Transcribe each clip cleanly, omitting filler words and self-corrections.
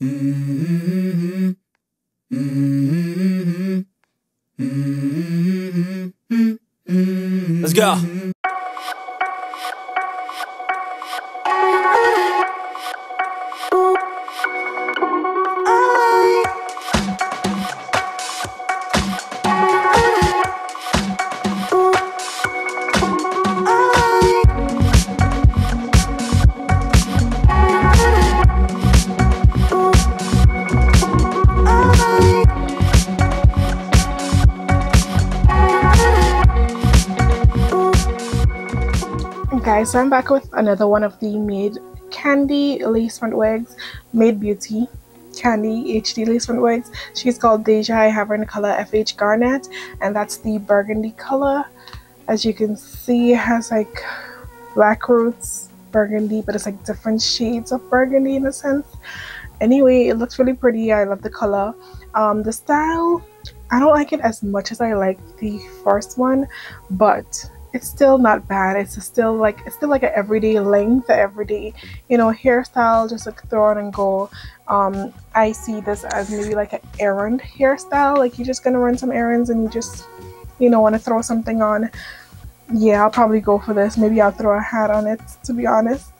Let's go. Guys, so I'm back with another one of the Mayde Candy lace front wigs, Mayde Beauty Candy HD lace front wigs. She's called Daija. I have her in the color FH Garnet, and that's the burgundy color. As you can see, it has like black roots, burgundy, but it's like different shades of burgundy in a sense. Anyway, it looks really pretty. I love the color. The style, I don't like it as much as I like the first one, but it's still not bad. It's still like an everyday length, everyday, you know, hairstyle, just like throw on and go. I see this as maybe like an errand hairstyle, like you're just gonna run some errands and you just, you know, want to throw something on. Yeah, I'll probably go for this. Maybe I'll throw a hat on it, to be honest.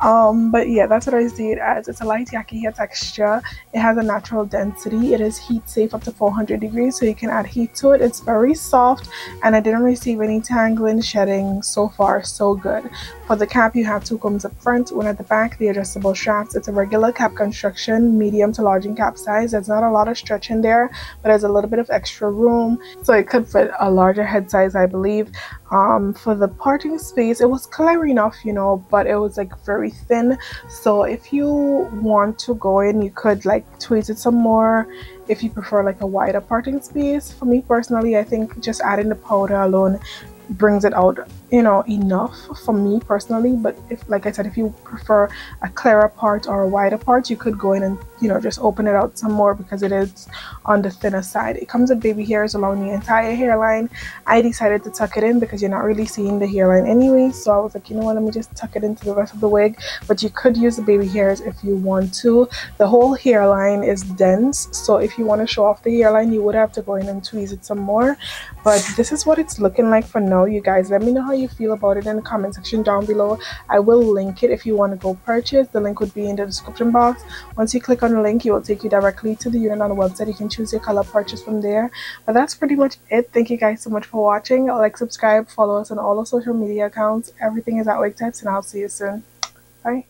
But yeah, that's what I see it as. It's a light yaki hair texture. It has a natural density. It is heat safe up to 400 degrees, so you can add heat to it. It's very soft, and I didn't receive any tangling, shedding. So far, so good. For the cap, you have two combs up front, one at the back, the adjustable straps. It's a regular cap construction, medium to large in cap size. There's not a lot of stretch in there, but there's a little bit of extra room, so it could fit a larger head size, I believe. For the parting space, it was clear enough, you know, but it was like very thin. So if you want to go in, you could like tweeze it some more if you prefer like a wider parting space. For me personally, I think just adding the powder alone brings it out, you know, enough for me personally. But if, like I said, if you prefer a clearer part or a wider part, you could go in and, you know, just open it out some more, because it is on the thinner side. It comes with baby hairs along the entire hairline. I decided to tuck it in because you're not really seeing the hairline anyway, so I was like, you know what, let me just tuck it into the rest of the wig. But you could use the baby hairs if you want to. The whole hairline is dense, so if you want to show off the hairline, you would have to go in and tweeze it some more. But this is what it's looking like for now. You guys, let me know how you feel about it in the comment section down below. I will link it if you want to go purchase. The link would be in the description box. Once you click on the link, it will take you directly to the unit on the website. You can choose your color, purchase from there. But that's pretty much it. Thank you guys so much for watching. Like, subscribe, follow us on all our social media accounts. Everything is at WigTypes, and I'll see you soon. Bye.